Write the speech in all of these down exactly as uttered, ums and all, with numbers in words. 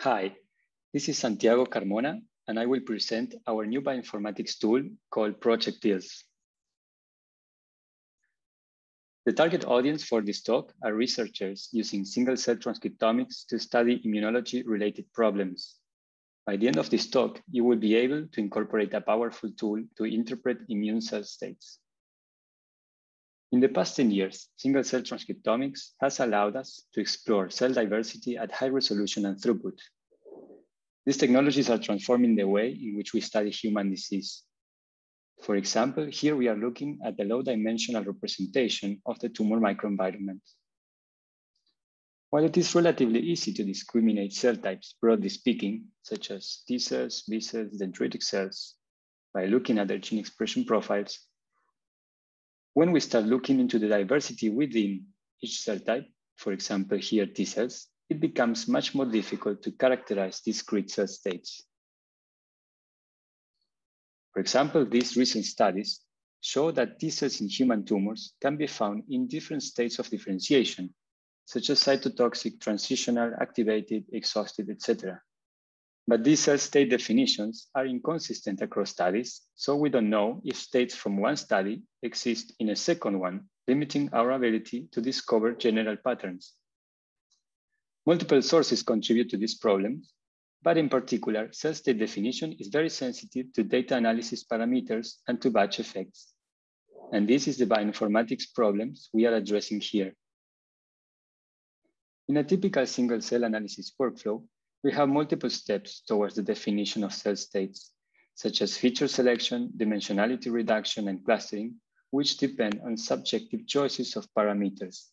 Hi, this is Santiago Carmona, and I will present our new bioinformatics tool called ProjecTILs. The target audience for this talk are researchers using single-cell transcriptomics to study immunology-related problems. By the end of this talk, you will be able to incorporate a powerful tool to interpret immune cell states. In the past ten years, single-cell transcriptomics has allowed us to explore cell diversity at high resolution and throughput. These technologies are transforming the way in which we study human disease. For example, here we are looking at the low-dimensional representation of the tumor microenvironment. While it is relatively easy to discriminate cell types, broadly speaking, such as T cells, B cells, dendritic cells, by looking at their gene expression profiles, when we start looking into the diversity within each cell type, for example, here T cells, it becomes much more difficult to characterize discrete cell states. For example, these recent studies show that T cells in human tumors can be found in different states of differentiation, such as cytotoxic, transitional, activated, exhausted, et cetera. But these cell state definitions are inconsistent across studies, so we don't know if states from one study exist in a second one, limiting our ability to discover general patterns. Multiple sources contribute to these problems, but in particular, cell state definition is very sensitive to data analysis parameters and to batch effects. And this is the bioinformatics problems we are addressing here. In a typical single cell analysis workflow, we have multiple steps towards the definition of cell states, such as feature selection, dimensionality reduction, and clustering, which depend on subjective choices of parameters.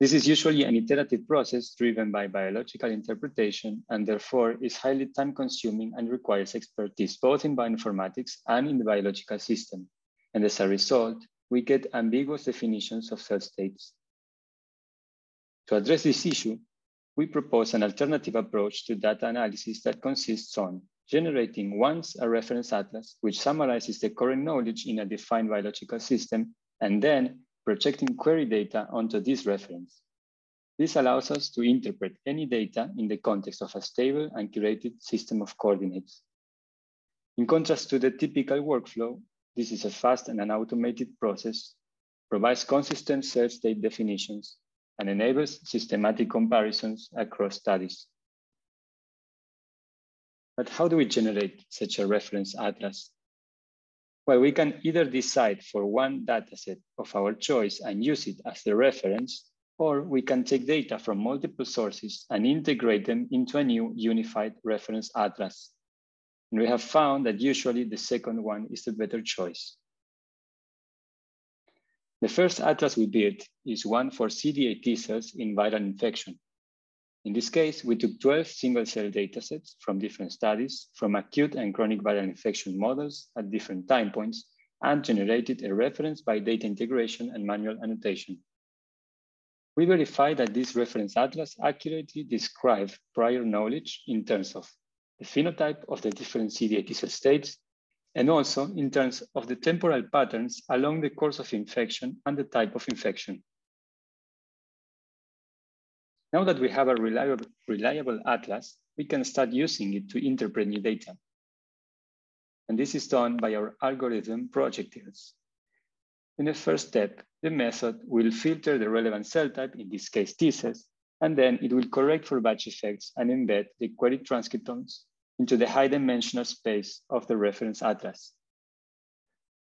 This is usually an iterative process driven by biological interpretation and therefore is highly time-consuming and requires expertise both in bioinformatics and in the biological system. And as a result, we get ambiguous definitions of cell states. To address this issue, we propose an alternative approach to data analysis that consists on generating once a reference atlas, which summarizes the current knowledge in a defined biological system, and then projecting query data onto this reference. This allows us to interpret any data in the context of a stable and curated system of coordinates. In contrast to the typical workflow, this is a fast and an automated process, provides consistent cell state definitions, and enables systematic comparisons across studies. But how do we generate such a reference atlas? Well, we can either decide for one dataset of our choice and use it as the reference, or we can take data from multiple sources and integrate them into a new unified reference atlas. And we have found that usually the second one is the better choice. The first atlas we built is one for C D eight T cells in viral infection. In this case, we took twelve single-cell datasets from different studies, from acute and chronic viral infection models at different time points, and generated a reference by data integration and manual annotation. We verified that this reference atlas accurately described prior knowledge in terms of the phenotype of the different C D eight T cell states, and also in terms of the temporal patterns along the course of infection and the type of infection. Now that we have a reliable, reliable atlas, we can start using it to interpret new data. And this is done by our algorithm ProjecTILs. In the first step, the method will filter the relevant cell type, in this case T cells, and then it will correct for batch effects and embed the queried transcriptomes into the high-dimensional space of the reference atlas.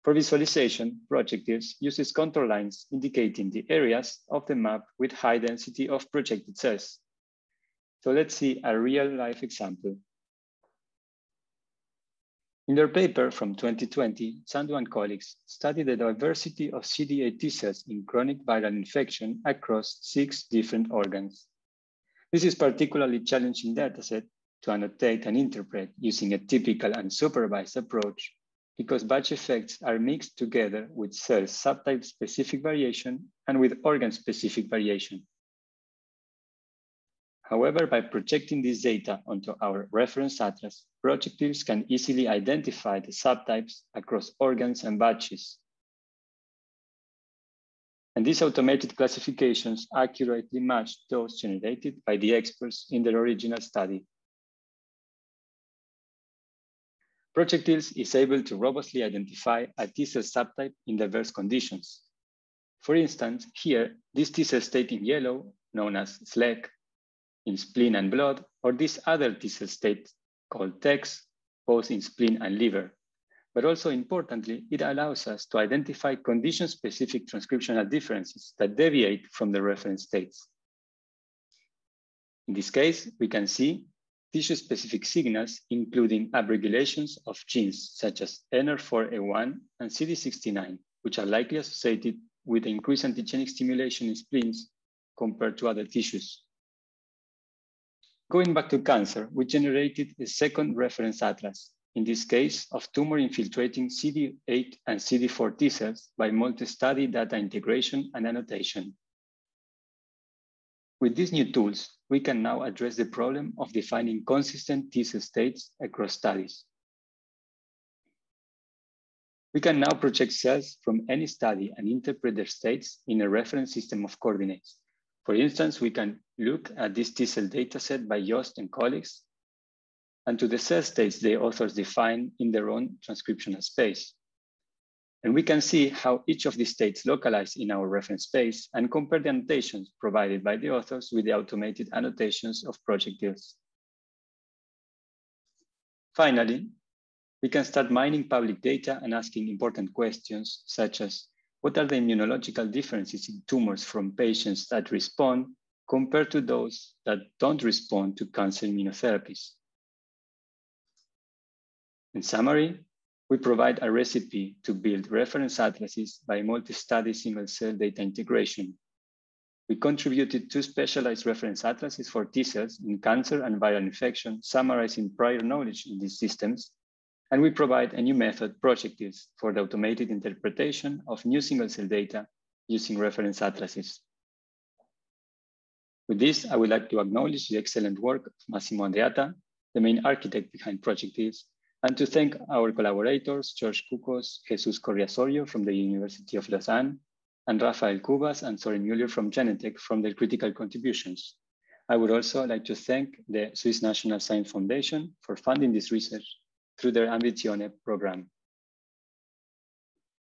For visualization, ProjecTILs uses contour lines indicating the areas of the map with high density of projected cells. So let's see a real-life example. In their paper from twenty twenty, Sandu and colleagues studied the diversity of C D eight T cells in chronic viral infection across six different organs. This is particularly challenging dataset to annotate and interpret using a typical unsupervised approach because batch effects are mixed together with cell subtype-specific variation and with organ-specific variation. However, by projecting this data onto our reference atlas, ProjecTILs can easily identify the subtypes across organs and batches. and these automated classifications accurately match those generated by the experts in their original study. ProjecTILs is able to robustly identify a T-cell subtype in diverse conditions. For instance, here, this T-cell state in yellow, known as S L E C, in spleen and blood, or this other T-cell state called T E X, both in spleen and liver. But also importantly, it allows us to identify condition-specific transcriptional differences that deviate from the reference states. In this case, we can see tissue-specific signals, including upregulations of genes such as N R four A one and C D sixty-nine, which are likely associated with increased antigenic stimulation in spleens compared to other tissues. Going back to cancer, we generated a second reference atlas, in this case of tumor-infiltrating C D eight and C D four T cells by multi-study data integration and annotation. With these new tools, we can now address the problem of defining consistent T-cell states across studies. We can now project cells from any study and interpret their states in a reference system of coordinates. For instance, we can look at this T-cell dataset by Yost and colleagues, and to the cell states the authors define in their own transcriptional space. And we can see how each of these states localize in our reference space and compare the annotations provided by the authors with the automated annotations of ProjecTILs. Finally, we can start mining public data and asking important questions such as, what are the immunological differences in tumors from patients that respond compared to those that don't respond to cancer immunotherapies? In summary, we provide a recipe to build reference atlases by multi-study single-cell data integration. We contributed two specialized reference atlases for T-cells in cancer and viral infection, summarizing prior knowledge in these systems, and we provide a new method, ProjecTILs, for the automated interpretation of new single-cell data using reference atlases. With this, I would like to acknowledge the excellent work of Massimo Andreatta, the main architect behind ProjecTILs, and to thank our collaborators, George Cucos, Jesus Corriasorio from the University of Lausanne, and Rafael Cubas and Sorin Müller from Genentech from their critical contributions. I would also like to thank the Swiss National Science Foundation for funding this research through their Ambitione program.